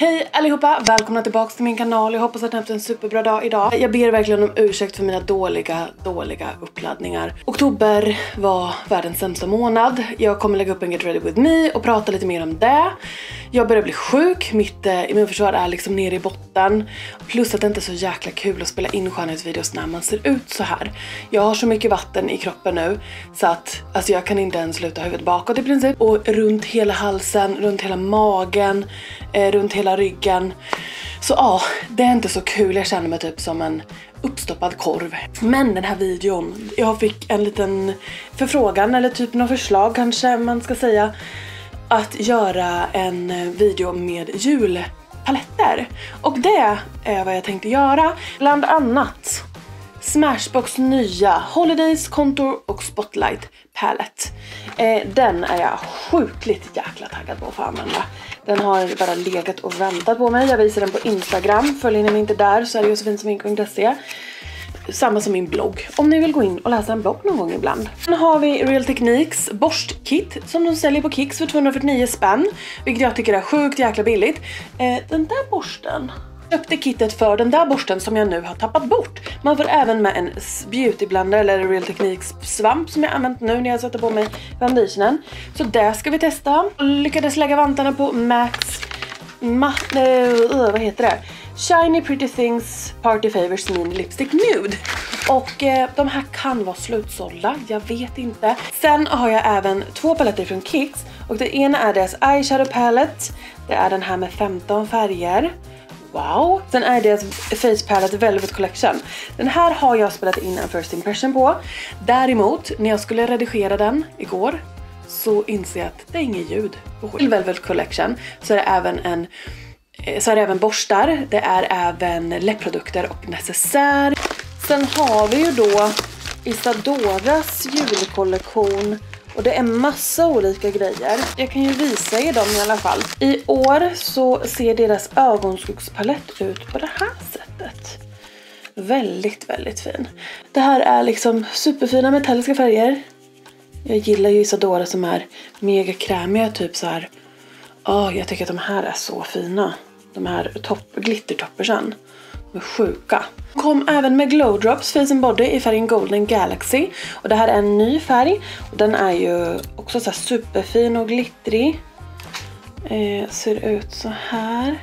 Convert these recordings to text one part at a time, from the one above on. Hej allihopa, välkomna tillbaka till min kanal. Jag hoppas att ni har haft en superbra dag idag. Jag ber verkligen om ursäkt för mina dåliga uppladdningar. Oktober var världens sämsta månad. Jag kommer lägga upp en Get Ready With Me och prata lite mer om det. Jag börjar bli sjuk, mitt immunförsvar är liksom nere i botten. Plus att det inte är så jäkla kul att spela in skönhetsvideos när man ser ut så här. Jag har så mycket vatten i kroppen nu så att alltså jag kan inte ens sluta huvudet bakåt i princip. Och runt hela halsen, runt hela magen, runt hela ryggen. Så ja, det är inte så kul. Jag känner mig typ som en uppstoppad korv. Men den här videon, jag fick en liten förfrågan eller typ något förslag kanske man ska säga, att göra en video med julpaletter. Och det är vad jag tänkte göra. Bland annat Smashbox nya Holidays, Contour och Spotlight palette. Den är jag sjukligt jäkla taggad på att få använda. Den har bara legat och väntat på mig. Jag visar den på Instagram. Följer ni mig inte där så är det josefinsmink.se. Samma som min blogg. Om ni vill gå in och läsa en blogg någon gång ibland. Sen har vi Real Techniques borstkit som de säljer på Kicks för 249 spänn. Vilket jag tycker är sjukt jäkla billigt. Den där borsten. Jag köpte kittet för den där borsten som jag nu har tappat bort. Man får även med en beautyblandare eller Real Techniques svamp som jag använt nu när jag satte på mig foundationen. Så där ska vi testa. Jag lyckades lägga vantarna på Max Matte, vad heter det? Shiny Pretty Things Party Favors min lipstick nude. Och de här kan vara slutsålda, jag vet inte. Sen har jag även två paletter från Kicks. Och den ena är deras eyeshadow palette. Det är den här med 15 färger. Wow! Sen är det face palette Velvet Collection. Den här har jag spelat in en first impression på. Däremot, när jag skulle redigera den igår så inser jag att det är inget ljud. Till Velvet Collection så är det även borstar, det är även läppprodukter och necessär. Sen har vi ju då Isadoras julkollektion. Och det är massa olika grejer. Jag kan ju visa er dem i alla fall. I år så ser deras ögonskuggspalett ut på det här sättet. Väldigt, väldigt fin. Det här är liksom superfina metalliska färger. Jag gillar ju Isadora som är mega krämiga typ så här. Jag tycker att de här är så fina. De här glittertoppersen. De är sjuka. Kom även med Glow Drops Face and Body i färgen Golden Galaxy. Och det här är en ny färg. Och den är ju också så här superfin och glittrig. Ser ut så här.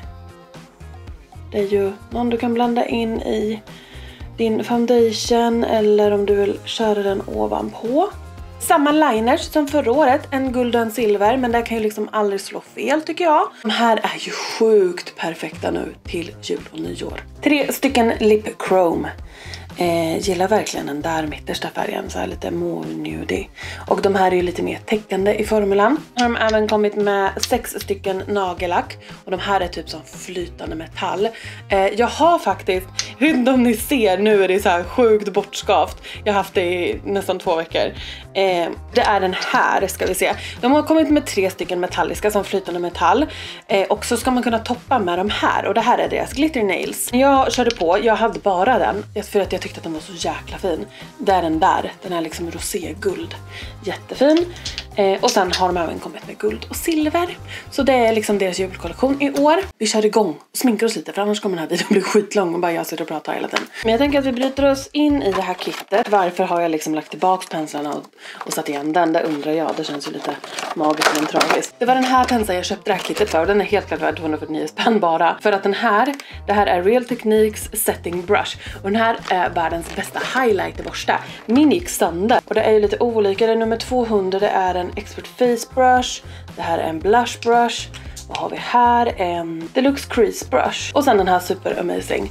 Det är ju någon du kan blanda in i din foundation. Eller om du vill köra den ovanpå. Samma liners som förra året, en guld och en silver, men det kan ju liksom aldrig slå fel tycker jag. De här är ju sjukt perfekta nu till jul och nyår. 3 stycken lip chrome. Gillar verkligen den där mittersta färgen, så här lite nude. Och de här är ju lite mer täckande i formulan. De har även kommit med 6 stycken nagellack. Och de här är typ som flytande metall. Jag har faktiskt, inte om ni ser, nu är det så här sjukt bortskavt. Jag har haft det i nästan 2 veckor. Det är den här, ska vi se. De har kommit med 3 stycken metalliska som flytande metall. Och så ska man kunna toppa med de här. Och det här är deras Glitter Nails. Jag körde på, jag hade bara den. För att jag tyckte att den var så jäkla fin. Det är den där, den är liksom roséguld. Jättefin. Och sen har de även kommit med guld och silver. Så det är liksom deras julkollektion i år. Vi kör igång och sminkar oss lite, för annars kommer den här videon bli skitlång och bara jag sitter och pratar hela tiden. Men jag tänker att vi bryter oss in i det här kittet. Varför har jag liksom lagt tillbaka penslarna och satt igen den? Det undrar jag, det känns ju lite magiskt men tragiskt. Det var den här penseln jag köpte det här kittet för. Och den är helt klart värd 249 spänn bara. För att den här, det här är Real Techniques Setting Brush. Och den här är världens bästa highlighterborste. Min gick sönder. Och det är ju lite olika, det är nummer 200, det är en expert face brush. Det här är en blush brush. Vad har vi här? En deluxe crease brush. Och sen den här super amazing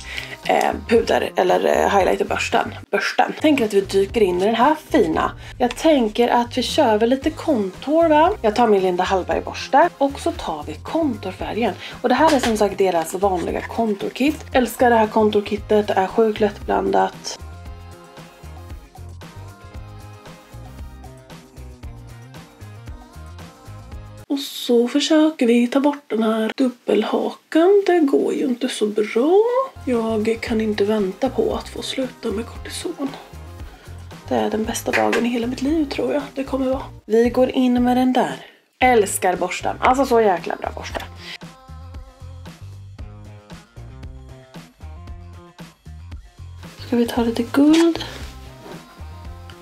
puder eller highlighter-börsten. Jag tänker att vi dyker in i den här fina. Jag tänker att vi kör väl lite kontor va? Jag tar min Linda Hallberg borste. Och så tar vi kontorfärgen. Och det här är som sagt deras vanliga kontorkit. Älskar det här kontorkittet. Det är sjukt lättblandat. Och så försöker vi ta bort den här dubbelhaken. Det går ju inte så bra. Jag kan inte vänta på att få sluta med kortison. Det är den bästa dagen i hela mitt liv tror jag. Det kommer vara. Vi går in med den där. Älskar borsten. Alltså så jäkla bra borsten. Ska vi ta lite guld?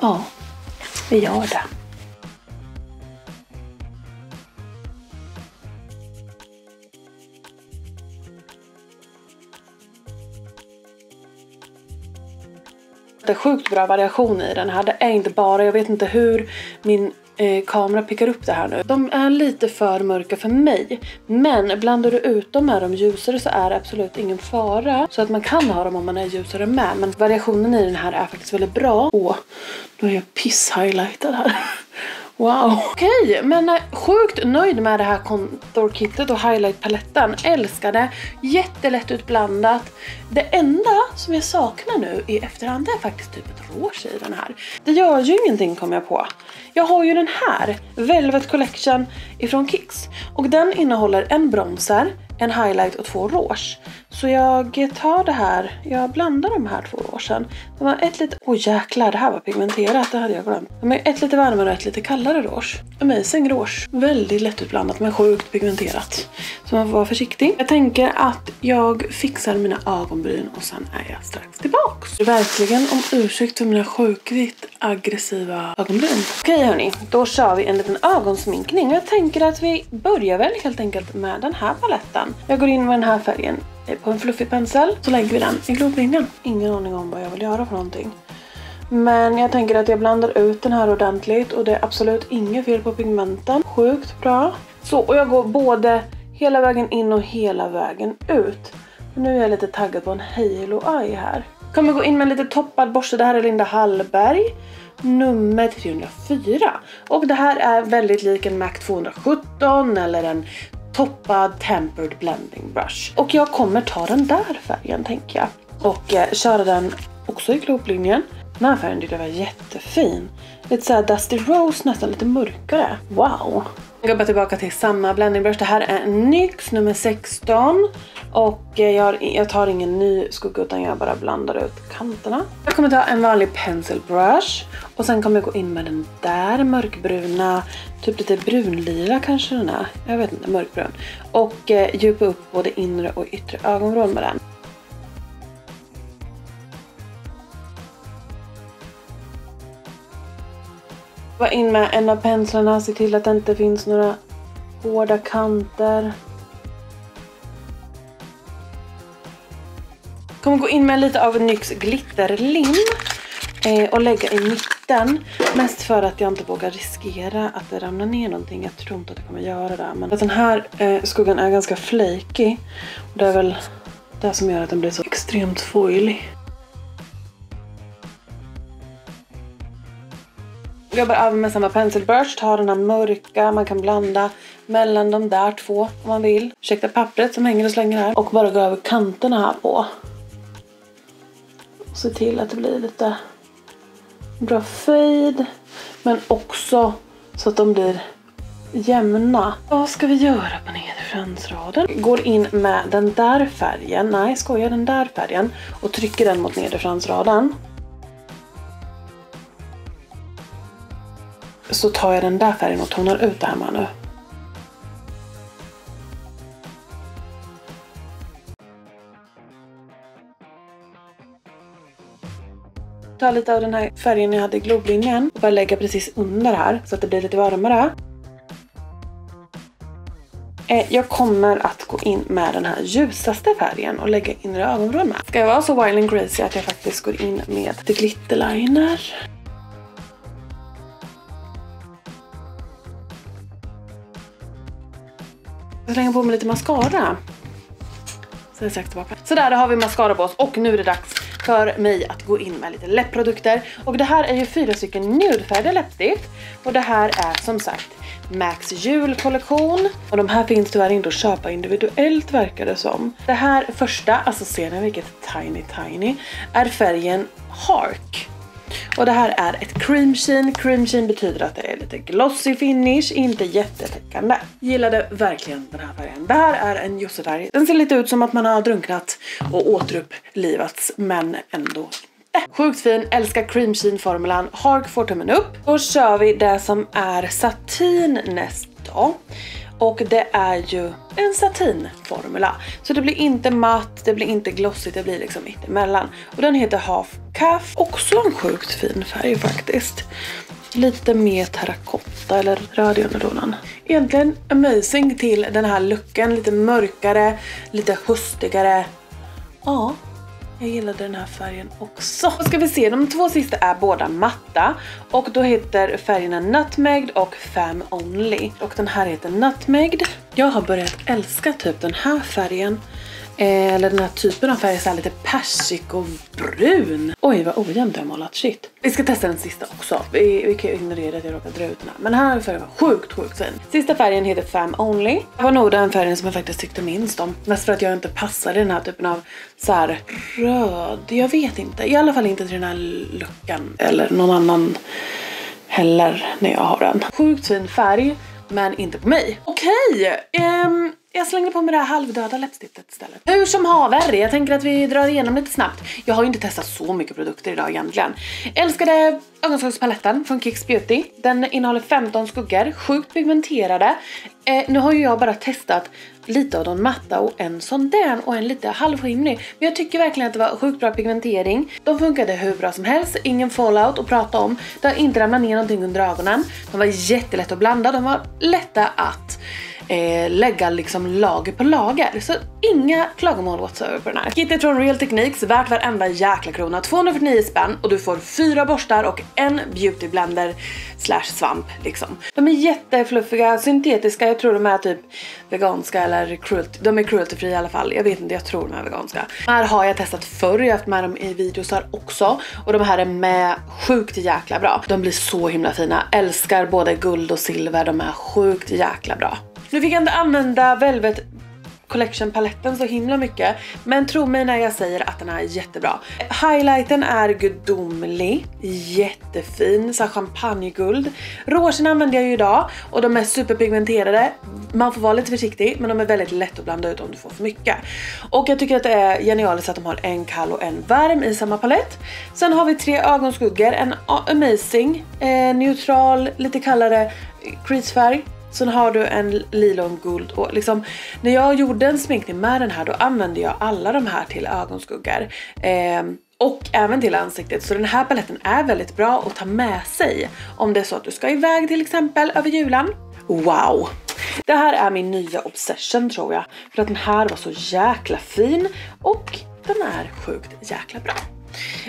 Ja, vi gör det. Det är sjukt bra variation i den här. Det är inte bara, jag vet inte hur min kamera pickar upp det här nu. De är lite för mörka för mig. Men blandar du ut dem med de ljusare så är det absolut ingen fara. Så att man kan ha dem om man är ljusare med. Men variationen i den här är faktiskt väldigt bra. Åh, nu är jag piss-highlightad här. Wow. Okej, men sjukt nöjd med det här kontorkittet och highlightpaletten. Älskar det. Jättelätt utblandat. Det enda som jag saknar nu i efterhand är faktiskt typ ett rouge i den här. Det gör ju ingenting, kommer jag på. Jag har ju den här, Velvet Collection ifrån Kicks. Och den innehåller en bronzer, en highlight och två rouge. Så jag tar det här, jag blandar de här två rougen. De har ett lite, åh jäklar, det här var pigmenterat, det hade jag glömt. De har ett lite varmare och ett lite kallare rouge. Amazing rouge. Väldigt lätt utblandat men sjukt pigmenterat. Så man får vara försiktig. Jag tänker att jag fixar mina ögonbryn och sen är jag strax tillbaks. Det är verkligen om ursäkt för mina sjukvitt aggressiva ögonbryn. Okej hörni, då kör vi en liten ögonsminkning. Jag tänker att vi börjar väl helt enkelt med den här paletten. Jag går in med den här färgen på en fluffig pensel. Så lägger vi den i grovlinjen. Ingen aning om vad jag vill göra för någonting. Men jag tänker att jag blandar ut den här ordentligt. Och det är absolut inget fel på pigmenten. Sjukt bra. Så, och jag går både hela vägen in och hela vägen ut. Nu är jag lite taggad på en halo eye här. Jag kommer gå in med en lite toppad borste. Det här är Linda Hallberg. Nummer 304. Och det här är väldigt lik en MAC 217 eller en toppad tempered blending brush. Och jag kommer ta den där färgen, tänker jag. Och köra den också i grovlinjen. Den här färgen tyckte jag var jättefin. Lite såhär Dusty Rose, nästan lite mörkare. Wow! Jag går bara tillbaka till samma blending brush. Det här är NYX nummer 16. Och jag tar ingen ny skugga utan jag bara blandar ut kanterna. Jag kommer ta en vanlig pencil brush. Och sen kommer jag gå in med den där mörkbruna. Typ lite brunlila kanske den är. Jag vet inte, mörkbrun. Och djupa upp både inre och yttre ögonvrån med den. Jag går in med en av penslarna. Se till att det inte finns några hårda kanter. Jag kommer gå in med lite av NYX glitterlim och lägga i mitten. Mest för att jag inte vågar riskera att det ramlar ner någonting. Jag tror inte att jag kommer göra det. Men att den här skuggan är ganska flaky. Och det är väl det som gör att den blir så extremt foilig. Jag jobbar över med samma pencil brush. Ta den här mörka. Man kan blanda mellan de där två om man vill. Ursäkta pappret som hänger och slänger här. Och bara gå över kanterna här på. Se till att det blir lite bra fade. Men också så att de blir jämna. Vad ska vi göra på nederfransraden? Går in med den där färgen. Nej, skojar, den där färgen. Och trycker den mot nederfransraden. Så tar jag den där färgen och tonar ut det här med nu. Ta lite av den här färgen jag hade i globlinjen och bara lägga precis under här så att det blir lite varmare. Jag kommer att gå in med den här ljusaste färgen och lägga inre ögonvrån med. Ska jag vara så wild and crazy att jag faktiskt går in med lite glitterliner. Jag slänger på mig lite mascara. Så är jag strax tillbaka. Så där, då har vi mascara på oss och nu är det dags för mig att gå in med lite läppprodukter. Och det här är ju 4 stycken nudefärgade läppstift. Och det här är som sagt Max julkollektion. Och de här finns tyvärr inte att köpa individuellt, verkar det som. Det här första, alltså ser ni vilket tiny, är färgen Hark. Och det här är ett cream sheen. Cream sheen betyder att det är lite glossy finish, inte jättetäckande. Gillade verkligen den här färgen. Det här är en ljusfärg. Den ser lite ut som att man har drunknat och återupplivats, men ändå inte. Sjukt fin, älskar cream sheen-formulan. Hark får tummen upp. Då kör vi det som är satin nästa. Och det är ju en satinformula. Så det blir inte matt, det blir inte glossigt, det blir liksom mitt emellan. Och den heter Half Calf. Också en sjukt fin färg faktiskt. Lite mer terrakotta eller röd i undertonen. Egentligen amazing till den här looken. Lite mörkare, lite höstigare. Ja, jag gillade den här färgen också. Då ska vi se, de två sista är båda matta. Och då heter färgerna Nutmeg och Fam Only. Och den här heter Nutmeg. Jag har börjat älska typ den här färgen. Eller den här typen av färg, så här lite persik och brun. Oj, vad ojämnt jag har målat, shit. Vi ska testa den sista också. Vi kan ju ignorera att jag råkar dra ut den här. Men den här färgen var sjukt fin. Sista färgen heter Fam Only. Det var nog den färgen som jag faktiskt tyckte minst om. Mest för att jag inte passade den här typen av så här röd. Jag vet inte. I alla fall inte till den här luckan. Eller någon annan heller när jag har den. Sjukt fin färg, men inte på mig. Okej, jag slängde på mig det här halvdöda läppstiftet istället. Hur som haver, jag tänker att vi drar igenom lite snabbt. Jag har ju inte testat så mycket produkter idag egentligen. Älskade ögonskugspaletten från Kicks Beauty. Den innehåller 15 skuggor, sjukt pigmenterade. Nu har ju jag bara testat lite av de matta och en sån där och en lite halvskimrig. Men jag tycker verkligen att det var sjukt bra pigmentering. De funkade hur bra som helst, ingen fallout att prata om. Det har inte ramlat ner någonting under ögonen. De var jättelätt att blanda, de var lätta att lägga liksom lager på lager. Så inga klagomål whatsoever på den här. Kittet från Real Techniques, värt varenda jäkla krona. 249 spänn och du får 4 borstar och en beautyblender / svamp liksom. De är jättefluffiga, syntetiska. Jag tror de är typ veganska eller cruelty. De är cruelty-fria i alla fall. Jag vet inte, jag tror de är veganska. De här har jag testat förr. Jag har haft med dem i videosar också. Och de här är med sjukt jäkla bra. De blir så himla fina. Älskar både guld och silver. De är sjukt jäkla bra. Nu fick jag inte använda Velvet Collection-paletten så himla mycket. Men tro mig när jag säger att den är jättebra. Highlighten är gudomlig. Jättefin. Så här champagneguld. Rougen använder jag ju idag. Och de är superpigmenterade. Man får vara lite försiktig. Men de är väldigt lätt att blanda ut om du får för mycket. Och jag tycker att det är genialiskt att de har en kall och en varm i samma palett. Sen har vi 3 ögonskuggor. En amazing, neutral, lite kallare creasefärg. Sen har du en lila och guld och liksom, när jag gjorde en sminkning med den här, då använde jag alla de här till ögonskuggor och även till ansiktet. Så den här paletten är väldigt bra att ta med sig om det är så att du ska iväg till exempel över julen. Wow! Det här är min nya obsession tror jag, för att den här var så jäkla fin och den är sjukt jäkla bra.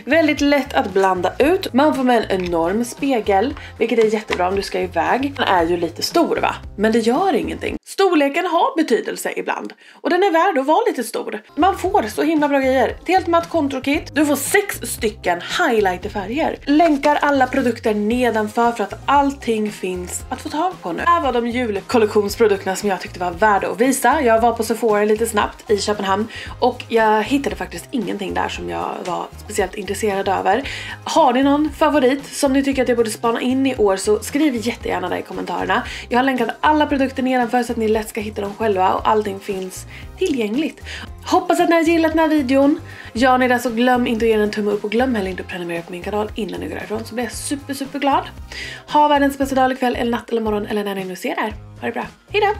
Väldigt lätt att blanda ut. Man får med en enorm spegel, vilket är jättebra om du ska iväg. Den är ju lite stor va? Men det gör ingenting. Storleken har betydelse ibland. Och den är värd att vara lite stor. Man får så himla bra grejer. Ett helt matt kontrokit. Du får 6 stycken highlighterfärger. Länkar alla produkter nedanför för att allting finns att få tag på nu. Det här var de julkollektionsprodukterna som jag tyckte var värda att visa. Jag var på Sephora lite snabbt i Köpenhamn. Och jag hittade faktiskt ingenting där som jag var speciellt intresserad över. Har ni någon favorit som ni tycker att jag borde spana in i år, så skriv jättegärna där i kommentarerna. Jag har länkat alla produkter nedanför så att ni lätt ska hitta dem själva och allting finns tillgängligt. Hoppas att ni har gillat den här videon. Gör ni det så glöm inte att ge den en tumme upp och glöm heller inte att prenumerera på min kanal innan ni går härifrån, så blir jag super glad. Ha världens bästa dag, kväll eller natt eller morgon eller när ni nu ser det här. Ha det bra, hejdå!